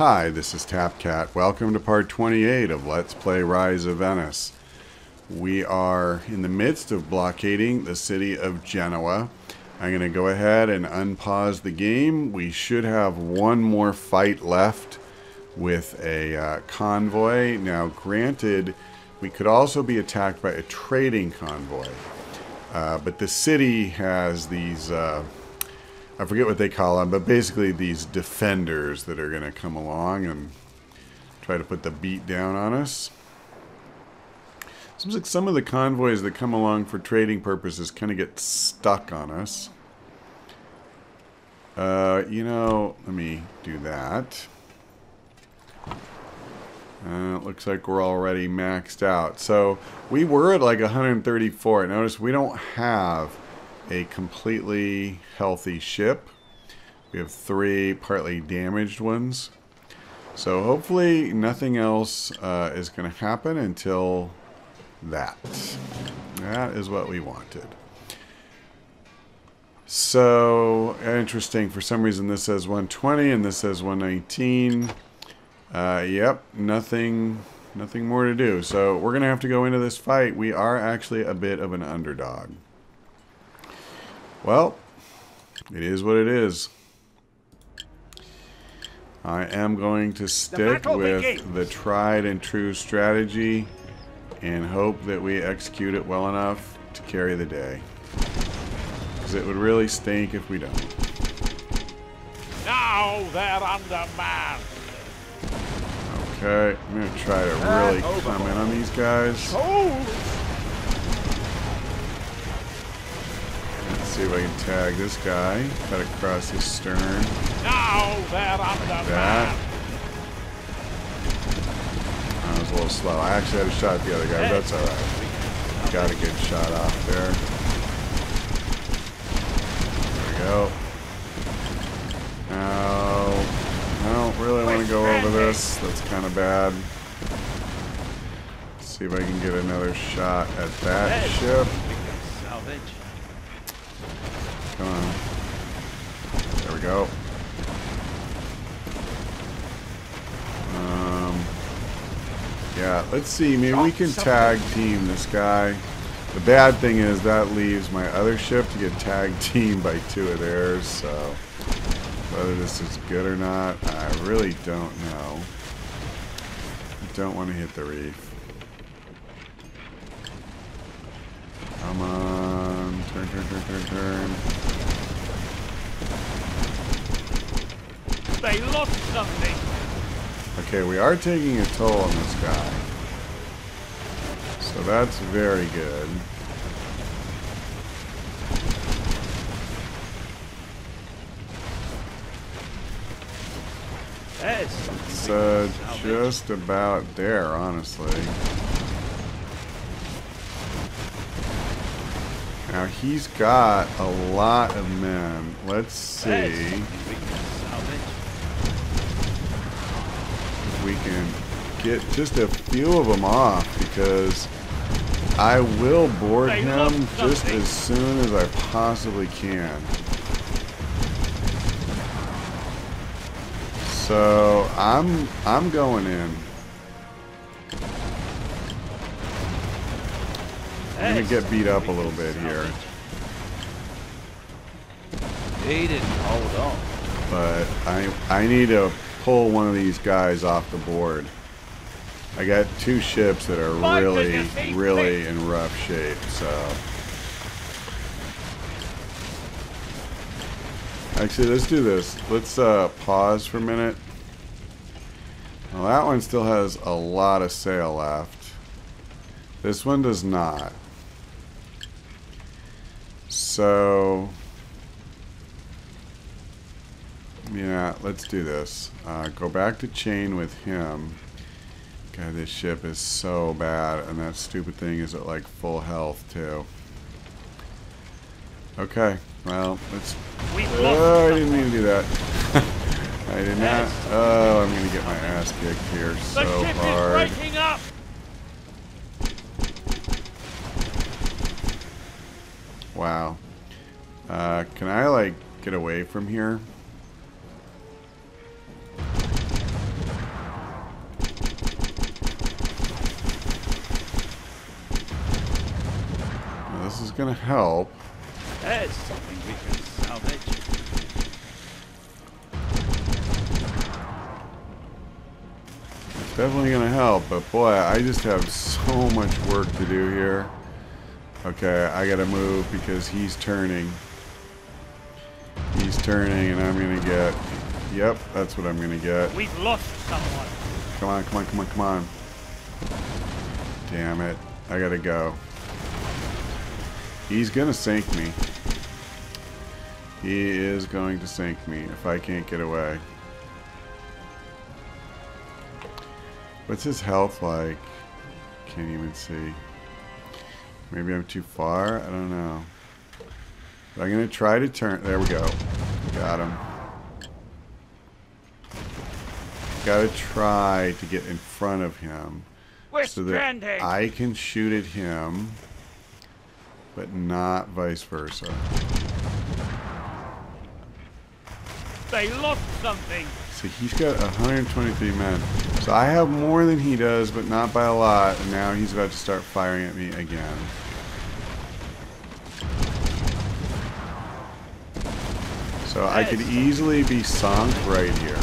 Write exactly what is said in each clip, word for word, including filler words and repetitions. Hi, this is TapCat. Welcome to part twenty-eight of Let's Play Rise of Venice. We are in the midst of blockading the city of Genoa. I'm going to go ahead and unpause the game. We should have one more fight left with a uh, convoy. Now, granted, we could also be attacked by a trading convoy. Uh, but the city has these... Uh, I forget what they call them, but basically these defenders that are going to come along and try to put the beat down on us. Seems like some of the convoys that come along for trading purposes kind of get stuck on us. Uh, you know, let me do that. Uh, it looks like we're already maxed out. So we were at like one hundred thirty-four. Notice we don't have a completely healthy ship. We have three partly damaged ones. So hopefully nothing else uh, is going to happen until that. That is what we wanted. So interesting. For some reason this says one twenty and this says one nineteen. Uh, yep, nothing, nothing more to do. So we're going to have to go into this fight. We are actually a bit of an underdog. Well, it is what it is. I am going to stick with the tried and true strategy and hope that we execute it well enough to carry the day. Because it would really stink if we don't. Now they're undermanned. Okay, I'm going to try to really climb in on these guys. See if I can tag this guy. Cut across his stern. Now that I'm like that. I was a little slow. I actually had a shot at the other guy, but that's alright. Got a good shot off there. There we go. Now, I don't really want to go over this. That's kind of bad. Let's see if I can get another shot at that ship. Come on. There we go. Um, yeah, let's see. Maybe we can tag team this guy. The bad thing is that leaves my other ship to get tag teamed by two of theirs. So whether this is good or not, I really don't know. I don't want to hit the reef. Come on. Turn, turn, turn, turn, turn. They lost something. Okay, we are taking a toll on this guy, so that's very good. It's uh, just about there, honestly. Now he's got a lot of men. Let's see. We can get just a few of them off, because I will board him just as soon as I possibly can. So I'm I'm going in. I'm gonna get beat up a little bit here. They didn't hold on. But I I need to pull one of these guys off the board. I got two ships that are really, really in rough shape, so. Actually, let's do this. Let's uh, pause for a minute. Well, that one still has a lot of sail left. This one does not. So... yeah, let's do this. Uh, go back to chain with him. God, this ship is so bad. And that stupid thing is at, like, full health, too. Okay. Well, let's... oh, I didn't mean to do that. I did not... oh, I'm going to get my ass kicked here so hard. The ship is breaking up! Wow. Uh, can I, like, get away from here? gonna help. There's something we can salvage. It's definitely gonna help, but boy, I just have so much work to do here. Okay, I gotta move because he's turning. He's turning, and I'm gonna get. Yep, that's what I'm gonna get. We've lost someone. Come on, come on, come on, come on. Damn it. I gotta go. He's gonna sink me. He is going to sink me if I can't get away. What's his health like? Can't even see. Maybe I'm too far? I don't know. But I'm gonna try to turn. There we go. Got him. Gotta try to get in front of him We're so that stranded. I can shoot at him, but not vice versa. They lost something. So he's got one hundred twenty-three men. So I have more than he does, but not by a lot. And now he's about to start firing at me again. So I could easily be sunk right here.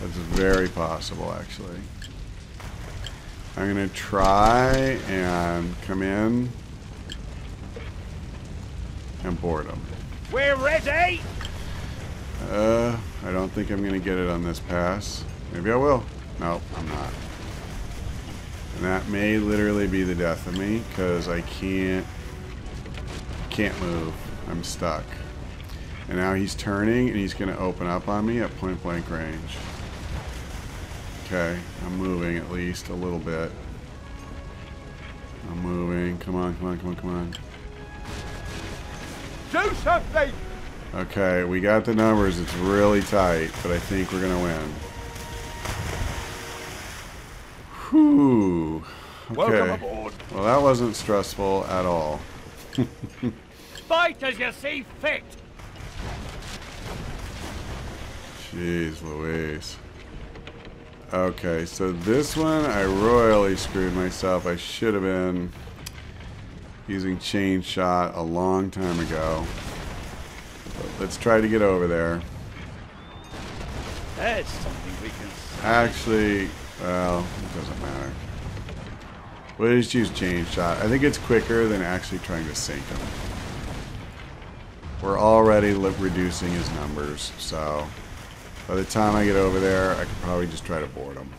That's very possible, actually. I'm going to try and come in and board him. We're ready! Uh, I don't think I'm going to get it on this pass. Maybe I will. No, I'm not. And that may literally be the death of me, because I can't, can't move. I'm stuck. And now he's turning, and he's going to open up on me at point-blank range. Okay, I'm moving at least a little bit. I'm moving. Come on, come on, come on, come on. Do something! Okay, we got the numbers. It's really tight, but I think we're going to win. Whew. Okay. Welcome aboard. Well, that wasn't stressful at all. Fight as you see fit! Jeez Louise. Okay, so this one, I royally screwed myself. I should have been using chain shot a long time ago. But let's try to get over there. That's something we can see. Actually, well, it doesn't matter. We'll just use chain shot. I think it's quicker than actually trying to sink him. We're already reducing his numbers, so... By the time I get over there, I could probably just try to board them.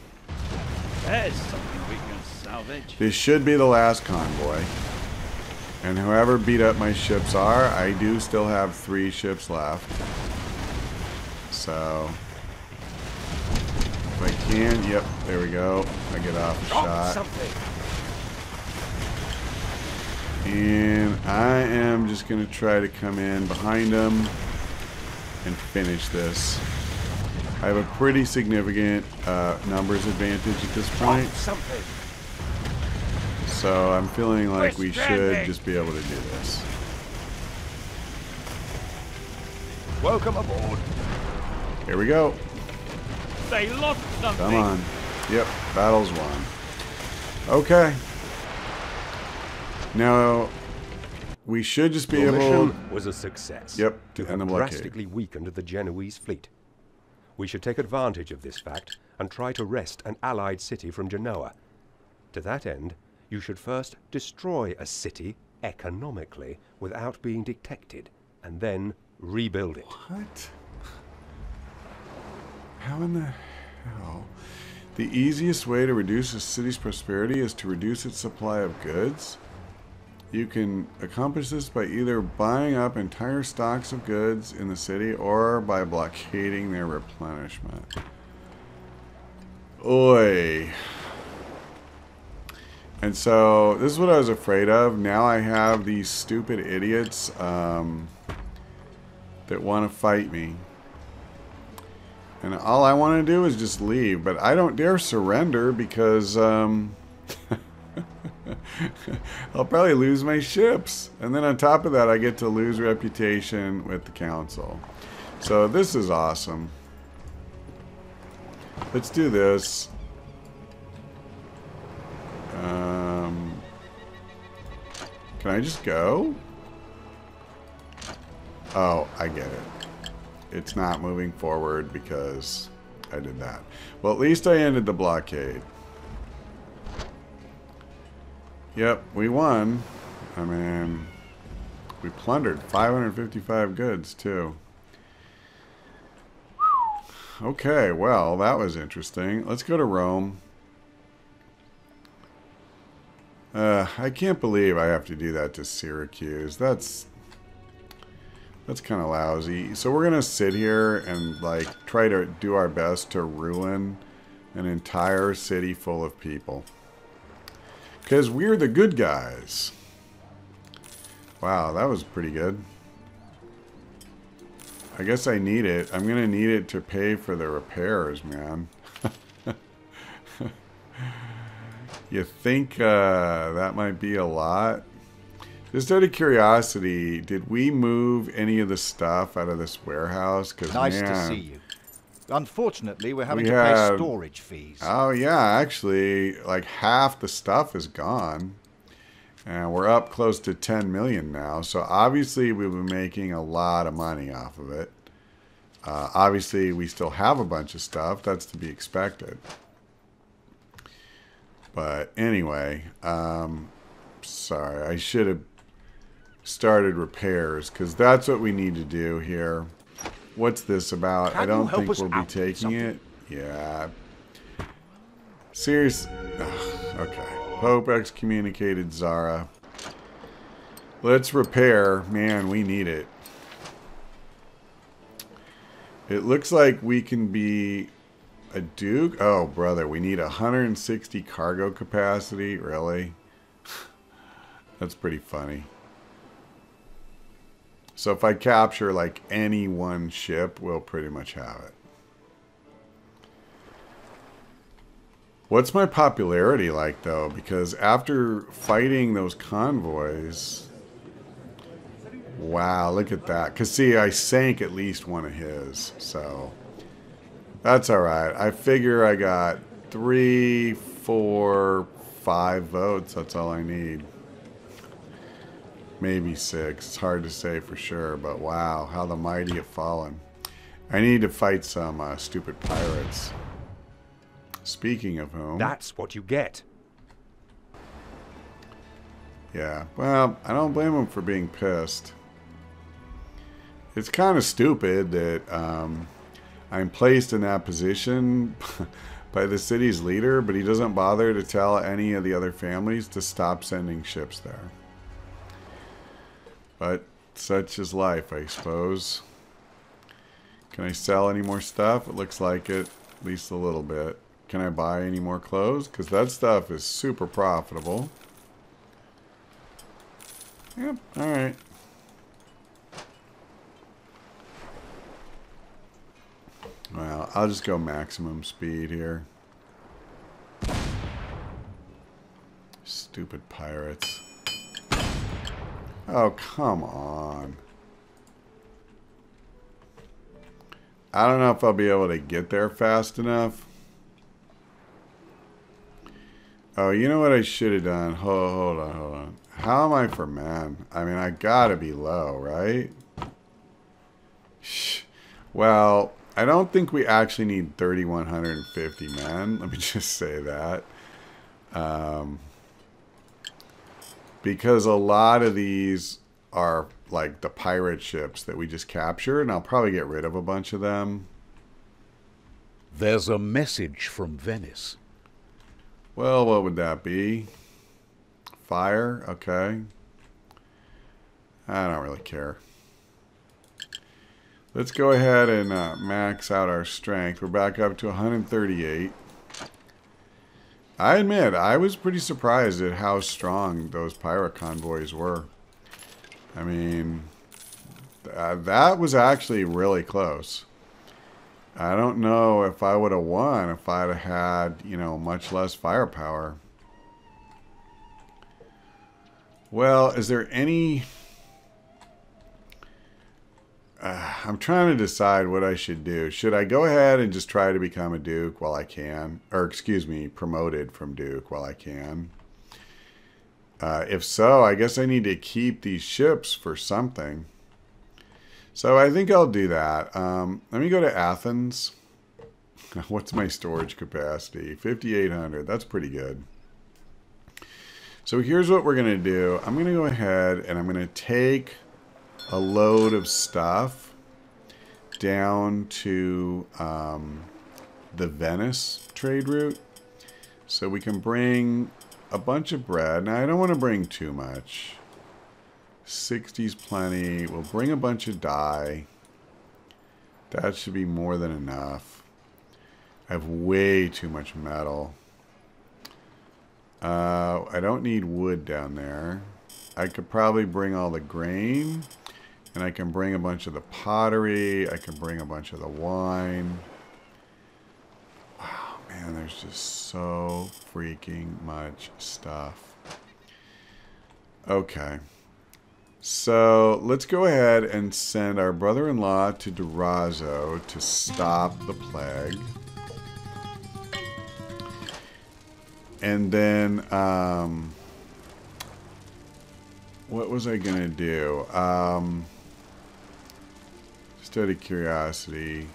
That is something we can salvage. This should be the last convoy. And whoever beat up my ships are, I do still have three ships left. So... If I can, yep, there we go. I get off the shot. Something. And I am just going to try to come in behind them and finish this. I have a pretty significant uh, numbers advantage at this point. So I'm feeling like we should just be able to do this. Welcome aboard. Here we go. They lost something. Come on. Yep, battle's won. Okay. Now we should just be able. Was a success. Yep. To have drastically weakened the Genoese fleet. We should take advantage of this fact and try to wrest an allied city from Genoa. To that end, you should first destroy a city economically without being detected, and then rebuild it. What? How in the hell? The easiest way to reduce a city's prosperity is to reduce its supply of goods? You can accomplish this by either buying up entire stocks of goods in the city or by blockading their replenishment. Oy. And so this is what I was afraid of. Now I have these stupid idiots um, that want to fight me. And all I want to do is just leave. But I don't dare surrender because... Um, I'll probably lose my ships. And then on top of that, I get to lose reputation with the council. So this is awesome. Let's do this. Um, Can I just go? Oh, I get it. It's not moving forward because I did that. Well, at least I ended the blockade. Yep, we won. I mean, we plundered five hundred fifty-five goods, too. Okay, well, that was interesting. Let's go to Rome. Uh, I can't believe I have to do that to Syracuse. That's that's kind of lousy. So we're gonna sit here and like try to do our best to ruin an entire city full of people. Because we're the good guys. Wow, that was pretty good. I guess I need it. I'm gonna need it to pay for the repairs, man. You think uh, that might be a lot? Just out of curiosity, did we move any of the stuff out of this warehouse? Cause, nice man, to see you. Unfortunately, we're having we to had... pay storage fees. Oh yeah, actually, like half the stuff is gone. And we're up close to ten million now. So obviously, we've been making a lot of money off of it. Uh, obviously, we still have a bunch of stuff. That's to be expected. But anyway, um, sorry, I should have started repairs because that's what we need to do here. What's this about? Can I don't think we'll be taking it. Yeah. Serious. Ugh, okay. Pope excommunicated Zara. Let's repair. Man, we need it. It looks like we can be... A Duke? Oh, brother, we need one hundred sixty cargo capacity? Really? That's pretty funny. So if I capture, like, any one ship, we'll pretty much have it. What's my popularity like, though? Because after fighting those convoys... Wow, look at that. Because, see, I sank at least one of his, so... That's all right. I figure I got three, four, five votes. That's all I need. Maybe six. It's hard to say for sure, but wow, how the mighty have fallen. I need to fight some uh, stupid pirates. Speaking of whom... That's what you get. Yeah, well, I don't blame them for being pissed. It's kind of stupid that... Um, I'm placed in that position by the city's leader, but he doesn't bother to tell any of the other families to stop sending ships there. But such is life, I suppose. Can I sell any more stuff? It looks like it, at least a little bit. Can I buy any more clothes? Because that stuff is super profitable. Yep, alright. Well, I'll just go maximum speed here. Stupid pirates. Oh, come on. I don't know if I'll be able to get there fast enough. Oh, you know what I should have done? Hold, hold on, hold on. How am I for man? I mean, I gotta be low, right? Shh. Well... I don't think we actually need three thousand one hundred fifty men. Let me just say that. Um, because a lot of these are like the pirate ships that we just captured, and I'll probably get rid of a bunch of them. There's a message from Venice. Well, what would that be? Fire? Okay. I don't really care. Let's go ahead and uh, max out our strength. We're back up to one hundred thirty-eight. I admit, I was pretty surprised at how strong those pirate convoys were. I mean, th that was actually really close. I don't know if I would have won if I'd have had, you know, much less firepower. Well, is there any... Uh, I'm trying to decide what I should do. Should I go ahead and just try to become a Duke while I can? Or, excuse me, promoted from Duke while I can? Uh, if so, I guess I need to keep these ships for something. So I think I'll do that. Um, let me go to Athens. What's my storage capacity? fifty-eight hundred. That's pretty good. So here's what we're going to do. I'm going to go ahead and I'm going to take a load of stuff down to um, the Venice trade route. So we can bring a bunch of bread. Now, I don't want to bring too much. sixty's plenty. We'll bring a bunch of dye. That should be more than enough. I have way too much metal. Uh, I don't need wood down there. I could probably bring all the grain. And I can bring a bunch of the pottery. I can bring a bunch of the wine. Man, there's just so freaking much stuff. Okay. So let's go ahead and send our brother-in-law to Durazzo to stop the plague. And then, um, what was I going to do? Um, just out of curiosity.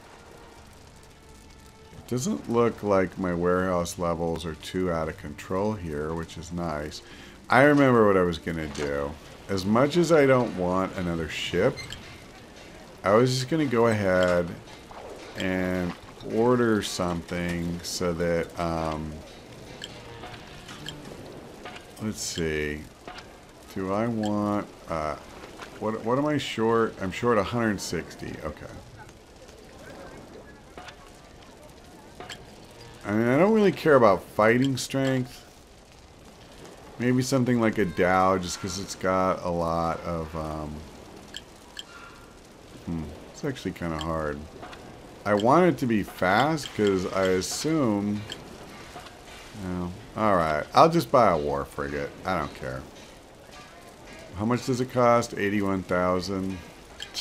Doesn't look like my warehouse levels are too out of control here, which is nice. I remember what I was going to do. As much as I don't want another ship, I was just going to go ahead and order something so that, um, let's see, do I want, uh, what, what am I short? I'm short one hundred sixty, okay. I mean, I don't really care about fighting strength. Maybe something like a Dow, just because it's got a lot of... Um, hmm, it's actually kind of hard. I want it to be fast, because I assume... No. Alright, I'll just buy a war frigate. I don't care. How much does it cost? eighty-one thousand.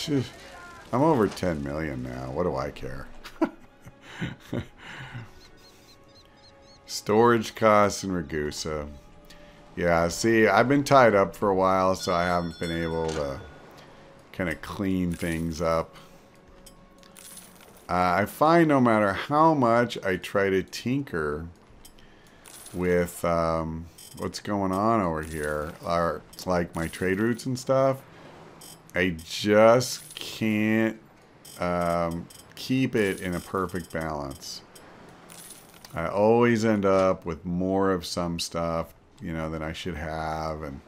I'm over ten million now. What do I care? Storage costs in Ragusa. Yeah, see, I've been tied up for a while, so I haven't been able to kind of clean things up. Uh, I find no matter how much I try to tinker with um, what's going on over here, or like my trade routes and stuff, I just can't um, keep it in a perfect balance. I always end up with more of some stuff, you know, than I should have, and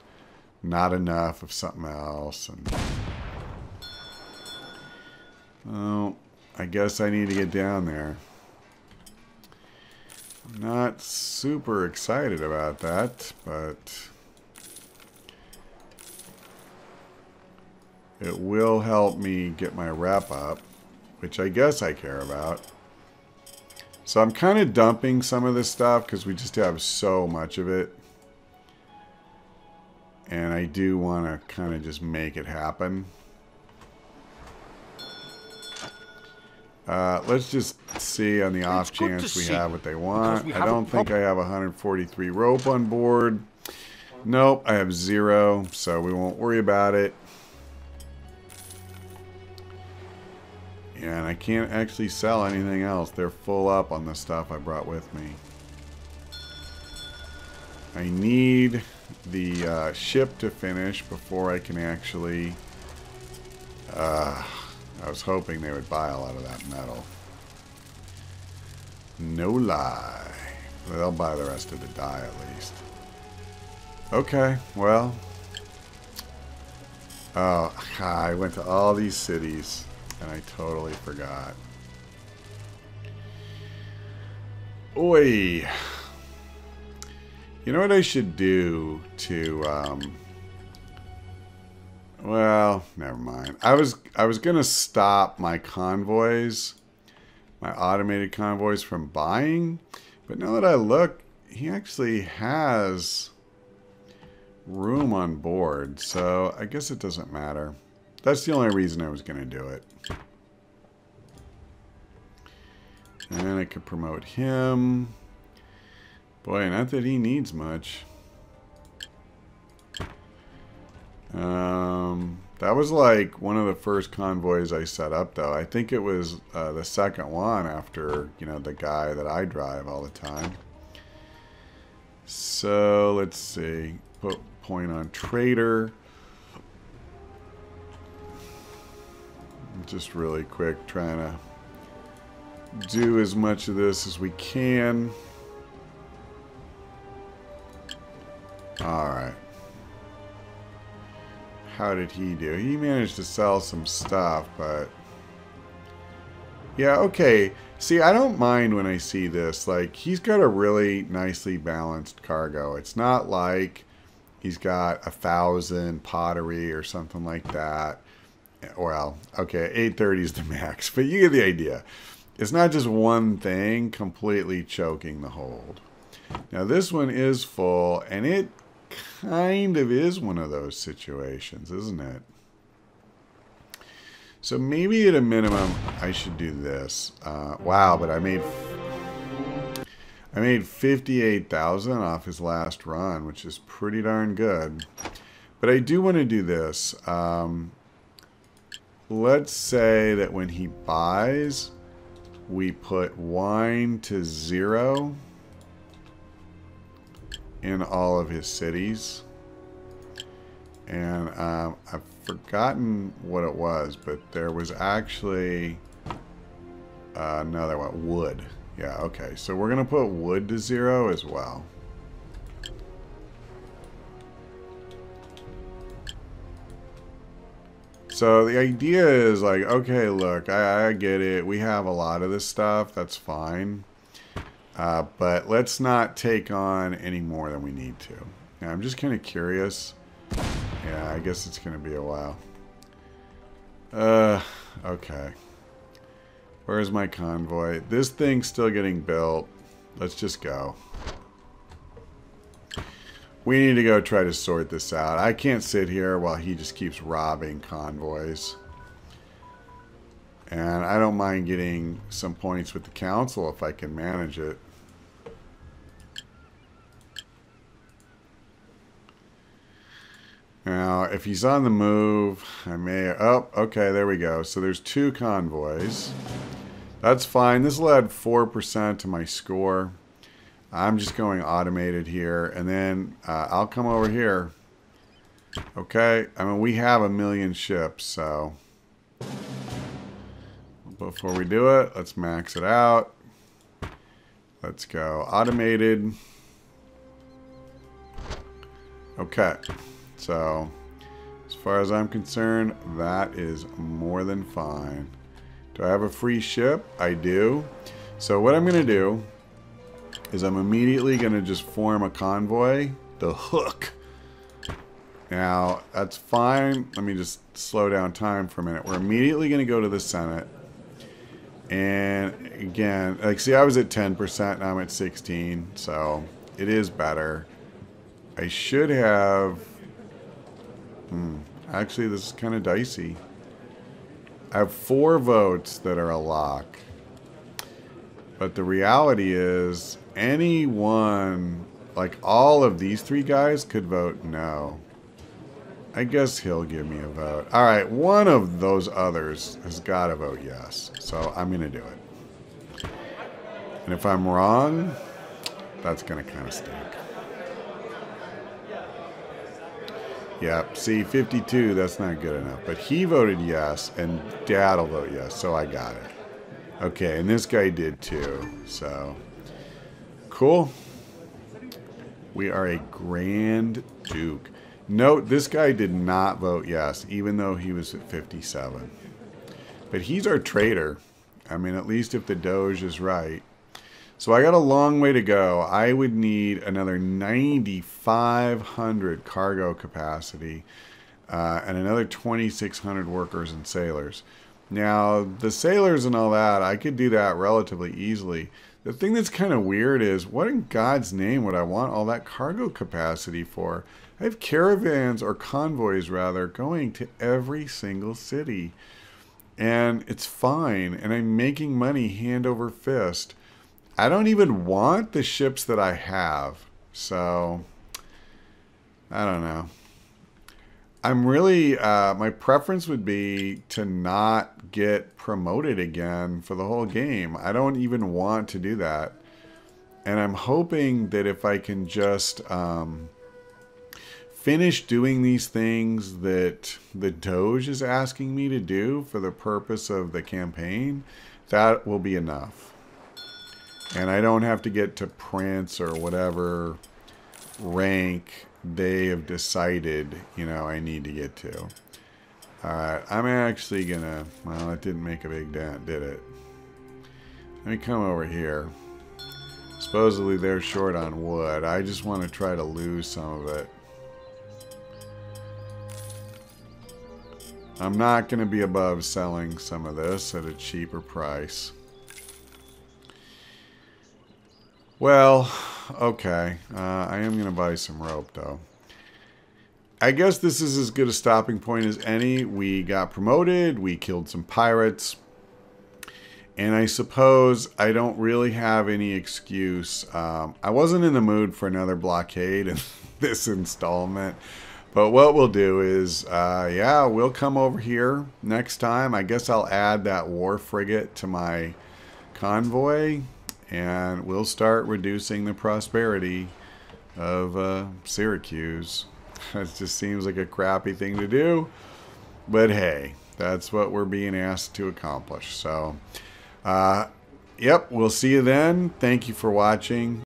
not enough of something else. And oh, I guess I need to get down there. I'm not super excited about that, but it will help me get my rep up, which I guess I care about. So I'm kind of dumping some of this stuff because we just have so much of it. And I do want to kind of just make it happen. Uh, let's just see on the off chance we have what they want. I don't think I have one hundred forty-three rope on board. Nope, I have zero, so we won't worry about it. And I can't actually sell anything else. They're full up on the stuff I brought with me. I need the uh, ship to finish before I can actually... Uh, I was hoping they would buy a lot of that metal. No lie. They'll buy the rest of the dye at least. Okay, well... Oh, I went to all these cities. And I totally forgot. Oi! You know what I should do to, um... Well, never mind. I was, I was gonna stop my convoys, my automated convoys from buying, but now that I look, he actually has room on board, so I guess it doesn't matter. That's the only reason I was going to do it. And then I could promote him. Boy, not that he needs much. Um, that was like one of the first convoys I set up, though. I think it was uh, the second one after, you know, the guy that I drive all the time. So let's see. Put point on trader. Just really quick, trying to do as much of this as we can. All right. How did he do? He managed to sell some stuff, but... yeah, okay. See, I don't mind when I see this. Like, he's got a really nicely balanced cargo. It's not like he's got a thousand pottery or something like that. Well, okay, eight thirty is the max, but you get the idea. It's not just one thing completely choking the hold. Now, this one is full, and it kind of is one of those situations, isn't it? So maybe at a minimum, I should do this. Uh, wow, but I made I made fifty-eight thousand off his last run, which is pretty darn good. But I do want to do this. Um, let's say that when he buys, we put wine to zero in all of his cities. And um, I've forgotten what it was, but there was actually uh, another one, wood. Yeah, okay, so we're gonna put wood to zero as well. So the idea is like, okay, look, I, I get it. We have a lot of this stuff, that's fine. Uh, but let's not take on any more than we need to. Now, I'm just kind of curious. Yeah, I guess it's going to be a while. Uh, okay. Where's my convoy? This thing's still getting built. Let's just go. We need to go try to sort this out. I can't sit here while he just keeps robbing convoys. And I don't mind getting some points with the council if I can manage it. Now, if he's on the move, I may... oh, okay, there we go. So there's two convoys. That's fine. This will add four percent to my score. I'm just going automated here, and then uh, I'll come over here. Okay, I mean, we have a million ships, so... before we do it, let's max it out. Let's go automated. Okay, so as far as I'm concerned, that is more than fine. Do I have a free ship? I do. So what I'm going to do is I'm immediately going to just form a convoy, the hook. Now, that's fine. Let me just slow down time for a minute. We're immediately going to go to the Senate. And again, like, see, I was at ten percent, now I'm at sixteen, so it is better. I should have... hmm, actually, this is kind of dicey. I have four votes that are a lock. But the reality is, anyone, like all of these three guys could vote no. I guess he'll give me a vote. All right, one of those others has got to vote yes. So I'm going to do it. And if I'm wrong, that's going to kind of stink. Yep, see, fifty-two, that's not good enough. But he voted yes, and Dad will vote yes, so I got it. Okay, and this guy did too, so cool. We are a Grand Duke. Note, this guy did not vote yes, even though he was at fifty-seven. But he's our traitor. I mean, at least if the Doge is right. So I got a long way to go. I would need another nine thousand five hundred cargo capacity uh, and another twenty-six hundred workers and sailors. Now, the sailors and all that, I could do that relatively easily. The thing that's kind of weird is, what in God's name would I want all that cargo capacity for? I have caravans, or convoys rather, going to every single city. And it's fine, and I'm making money hand over fist. I don't even want the ships that I have. So, I don't know. I'm really, uh, my preference would be to not get promoted again for the whole game. I don't even want to do that. And I'm hoping that if I can just um, finish doing these things that the Doge is asking me to do for the purpose of the campaign, that will be enough. And I don't have to get to Prince or whatever rank they have decided, you know, I need to get to. Alright, I'm actually gonna... Well, it didn't make a big dent, did it? Let me come over here. Supposedly they're short on wood. I just want to try to lose some of it. I'm not going to be above selling some of this at a cheaper price. Well, okay. Uh, I am going to buy some rope, though. I guess this is as good a stopping point as any. We got promoted. We killed some pirates. And I suppose I don't really have any excuse. Um, I wasn't in the mood for another blockade in this installment. But what we'll do is, uh, yeah, we'll come over here next time. I guess I'll add that war frigate to my convoy. And we'll start reducing the prosperity of uh, Syracuse. That just seems like a crappy thing to do. But hey, that's what we're being asked to accomplish. So... Uh, yep, we'll see you then. Thank you for watching.